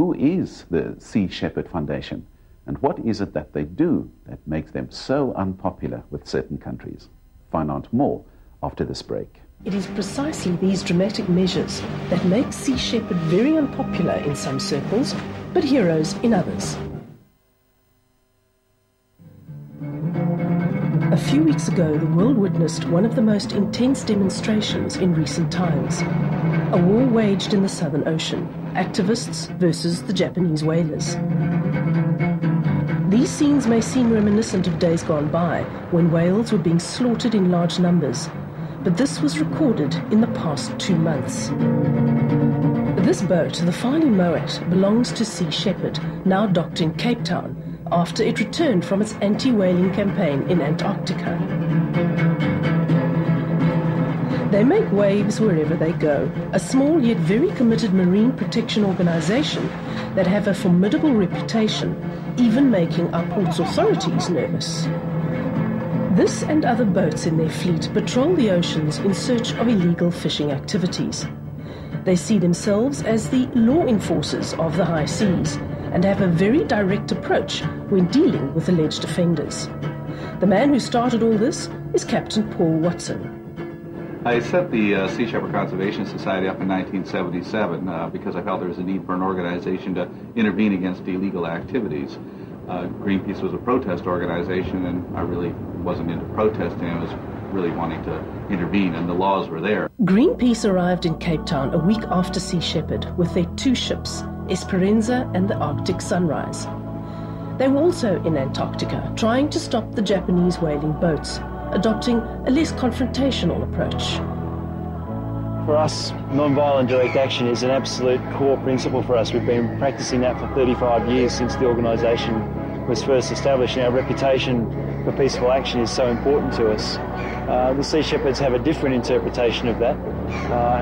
who is the Sea Shepherd Foundation and what is it that they do that makes them so unpopular with certain countries? Find out more after this break. It is precisely these dramatic measures that make Sea Shepherd very unpopular in some circles, but heroes in others. A few weeks ago, the world witnessed one of the most intense demonstrations in recent times. A war waged in the Southern Ocean, activists versus the Japanese whalers. These scenes may seem reminiscent of days gone by, when whales were being slaughtered in large numbers. But this was recorded in the past 2 months. This boat, the Farley Mowat, belongs to Sea Shepherd, now docked in Cape Town, after it returned from its anti-whaling campaign in Antarctica. They make waves wherever they go, a small yet very committed marine protection organisation that have a formidable reputation, even making our ports authorities nervous. This and other boats in their fleet patrol the oceans in search of illegal fishing activities. They see themselves as the law enforcers of the high seas and have a very direct approach when dealing with alleged offenders. The man who started all this is Captain Paul Watson. I set the Sea Shepherd Conservation Society up in 1977 because I felt there was a need for an organization to intervene against illegal activities. Greenpeace was a protest organization, and I really wasn't into protesting. I was really wanting to intervene, and the laws were there. Greenpeace arrived in Cape Town a week after Sea Shepherd with their 2 ships, Esperanza and the Arctic Sunrise. They were also in Antarctica, trying to stop the Japanese whaling boats, adopting a less confrontational approach. For us, non-violent direct action is an absolute core principle for us. We've been practicing that for 35 years since the organisation was first established, and our reputation for peaceful action is so important to us. The Sea Shepherds have a different interpretation of that,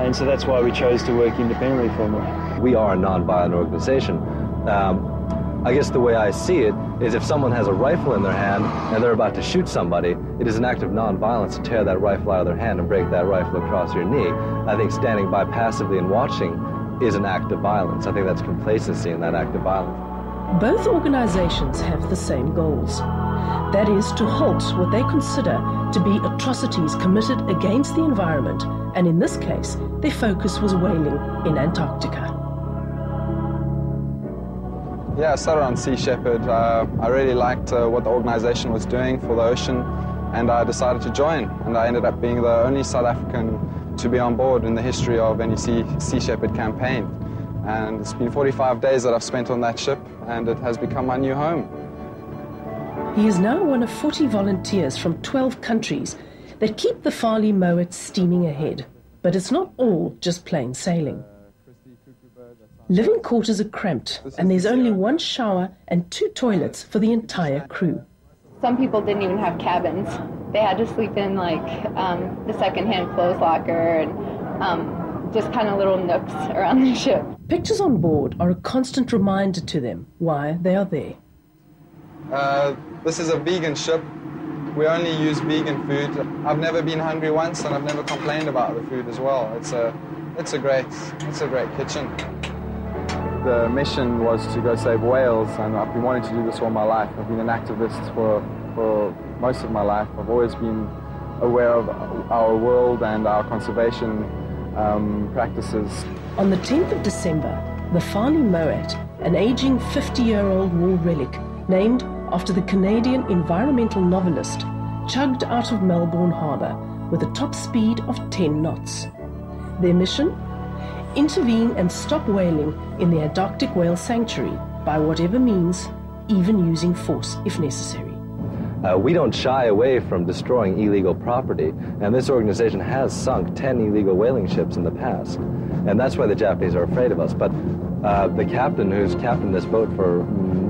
and so that's why we chose to work independently from them. We are a non-violent organisation. I guess the way I see it is if someone has a rifle in their hand and they're about to shoot somebody, it is an act of nonviolence to tear that rifle out of their hand and break that rifle across your knee. I think standing by passively and watching is an act of violence. I think that's complacency in that act of violence. Both organizations have the same goals. That is, to halt what they consider to be atrocities committed against the environment, and in this case, their focus was whaling in Antarctica. Yeah, I started on Sea Shepherd. I really liked what the organisation was doing for the ocean, and I decided to join. And I ended up being the only South African to be on board in the history of any Sea Shepherd campaign. And it's been 45 days that I've spent on that ship, and it has become my new home. He is now one of 40 volunteers from 12 countries that keep the Farley Mowat steaming ahead. But it's not all just plain sailing. Living quarters are cramped, and there's only 1 shower and 2 toilets for the entire crew. Some people didn't even have cabins. They had to sleep in, like, the second-hand clothes locker and just kind of little nooks around the ship. Pictures on board are a constant reminder to them why they are there. This is a vegan ship. We only use vegan food. I've never been hungry once, and I've never complained about the food as well. It's a great kitchen. The mission was to go save whales, and I've been wanting to do this all my life. I've been an activist for most of my life. I've always been aware of our world and our conservation practices. On the 10th of December, the Farley Mowat, an aging 50-year-old war relic named after the Canadian environmental novelist, chugged out of Melbourne Harbour with a top speed of 10 knots. Their mission? Intervene and stop whaling in the Antarctic Whale Sanctuary by whatever means, even using force if necessary. We don't shy away from destroying illegal property, and this organization has sunk 10 illegal whaling ships in the past, and that's why the Japanese are afraid of us. But the captain, who's captained this boat for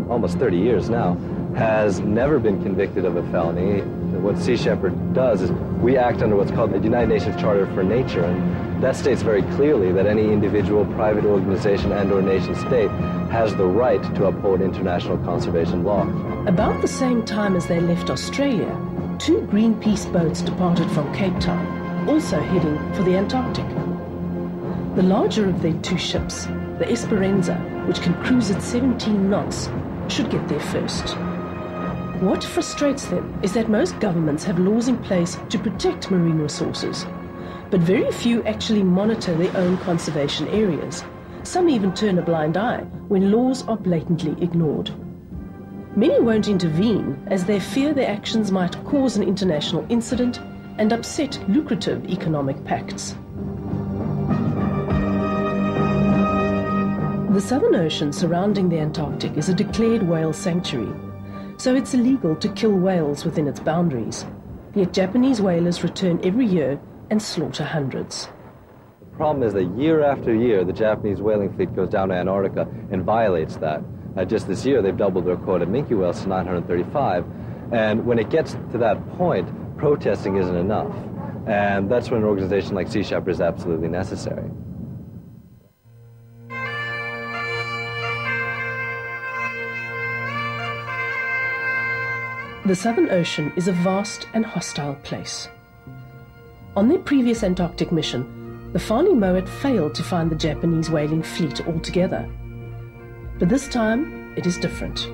almost 30 years now, has never been convicted of a felony. What Sea Shepherd does is we act under what's called the United Nations Charter for Nature, and that states very clearly that any individual, private organization and or nation state has the right to uphold international conservation law. About the same time as they left Australia, 2 Greenpeace boats departed from Cape Town, also heading for the Antarctic. The larger of their 2 ships, the Esperanza, which can cruise at 17 knots, should get there first. What frustrates them is that most governments have laws in place to protect marine resources, but very few actually monitor their own conservation areas. Some even turn a blind eye when laws are blatantly ignored. Many won't intervene as they fear their actions might cause an international incident and upset lucrative economic pacts. The Southern Ocean surrounding the Antarctic is a declared whale sanctuary, so it's illegal to kill whales within its boundaries. Yet Japanese whalers return every year and slaughter hundreds. The problem is that year after year, the Japanese whaling fleet goes down to Antarctica and violates that. Just this year, they've doubled their quota of minke whales to 935. And when it gets to that point, protesting isn't enough. And that's when an organization like Sea Shepherd is absolutely necessary. The Southern Ocean is a vast and hostile place. On their previous Antarctic mission, the Farley Mowat failed to find the Japanese whaling fleet altogether. But this time, it is different.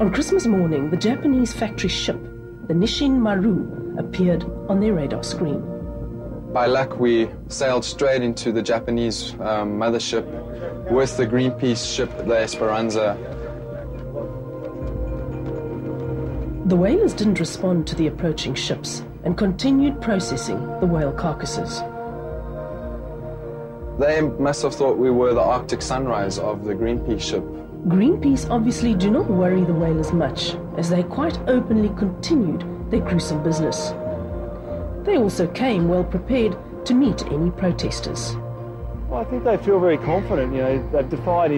On Christmas morning, the Japanese factory ship, the Nishin Maru, appeared on their radar screen. By luck, we sailed straight into the Japanese mothership with the Greenpeace ship, the Esperanza. The whalers didn't respond to the approaching ships and continued processing the whale carcasses. They must have thought we were the Arctic Sunrise of the Greenpeace ship. Greenpeace obviously do not worry the whalers much, as they quite openly continued their gruesome business. They also came well prepared to meet any protesters. Well, I think they feel very confident, you know, they've defied